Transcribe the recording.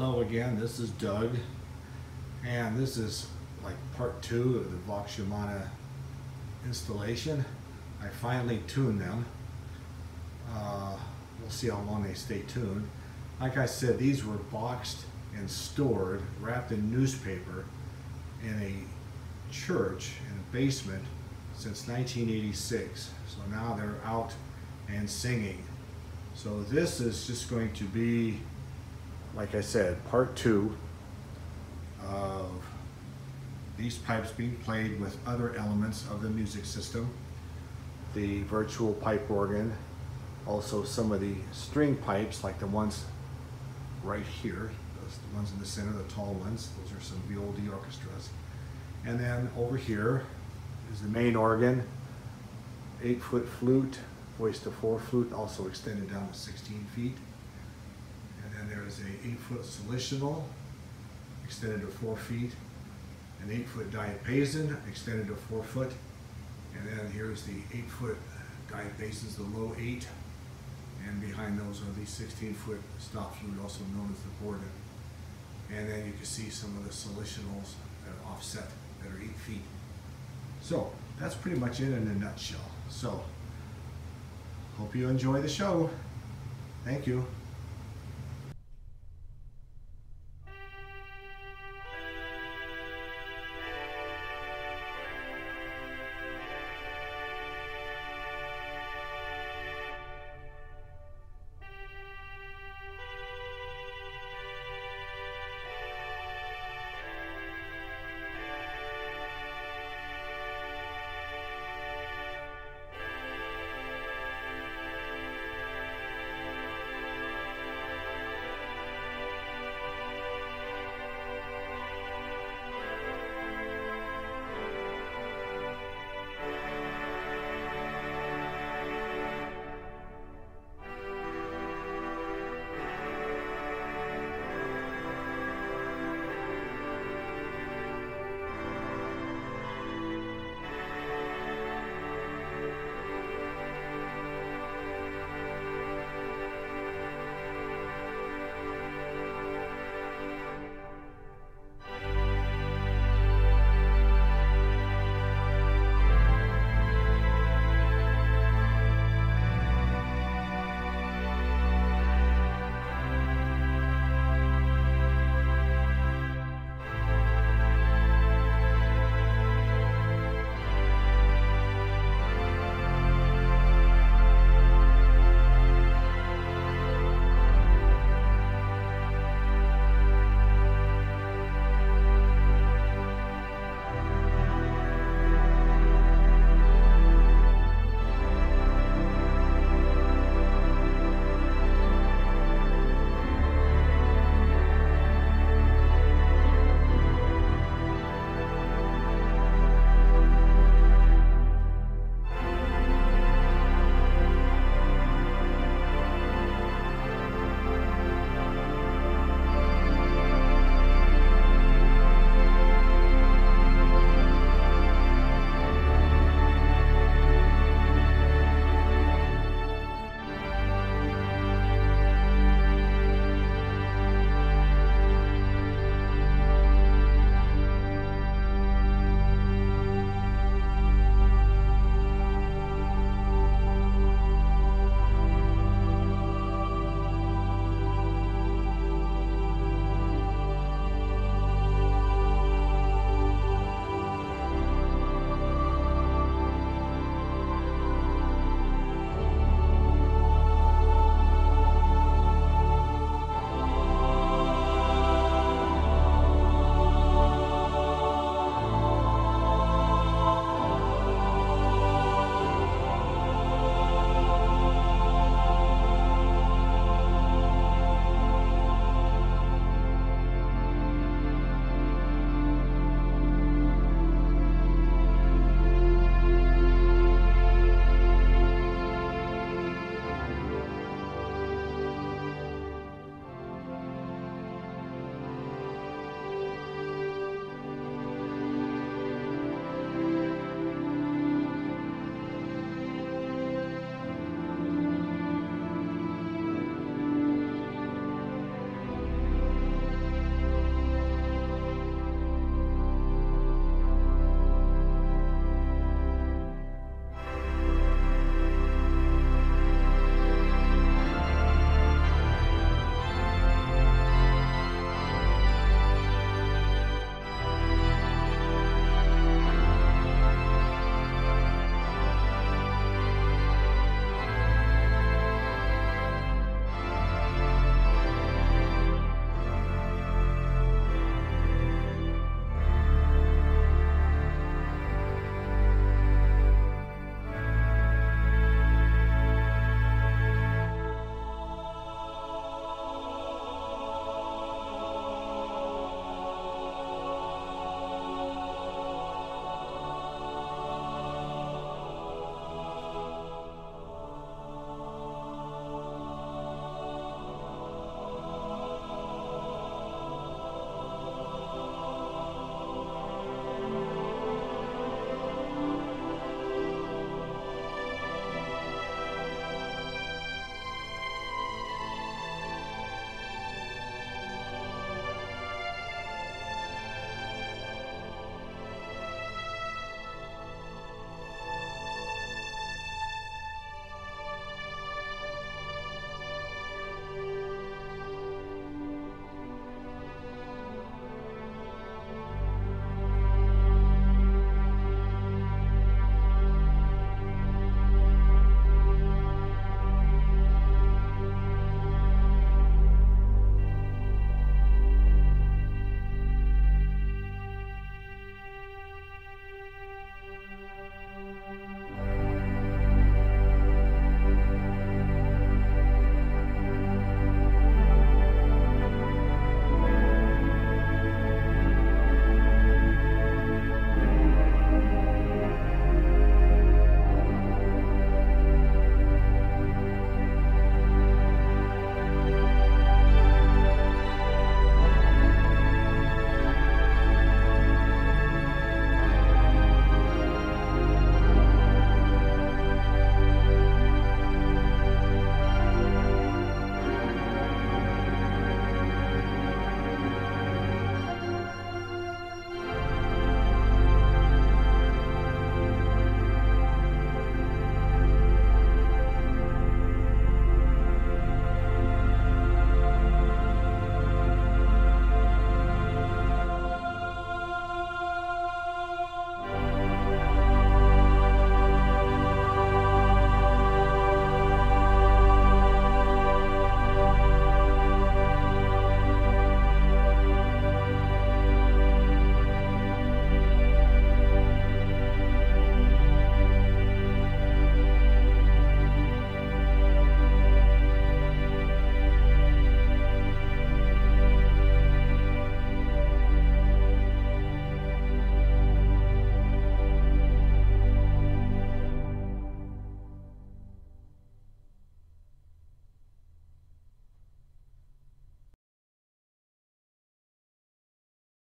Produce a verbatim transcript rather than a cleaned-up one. Hello again, this is Doug, and this is like part two of the Vox Humana installation. I finally tuned them. Uh, we'll see how long they stay tuned. Like I said, these were boxed and stored, wrapped in newspaper, in a church in a basement since nineteen eighty-six. So now they're out and singing. So this is just going to be, like I said, part two of these pipes being played with other elements of the music system. The virtual pipe organ, also some of the string pipes like the ones right here, those the ones in the center, the tall ones, those are some Violi orchestras. And then over here is the main organ, eight foot flute, voice to four flute, also extended down to sixteen feet. And there is a eight-foot solitional, extended to four feet, an eight-foot diapason, extended to four foot, and then here's the eight-foot diapasons, the low eight, and behind those are the sixteen-foot stop flute, also known as the bourdon. And then you can see some of the solitionals that are offset, that are eight feet. So that's pretty much it in a nutshell. So hope you enjoy the show. Thank you.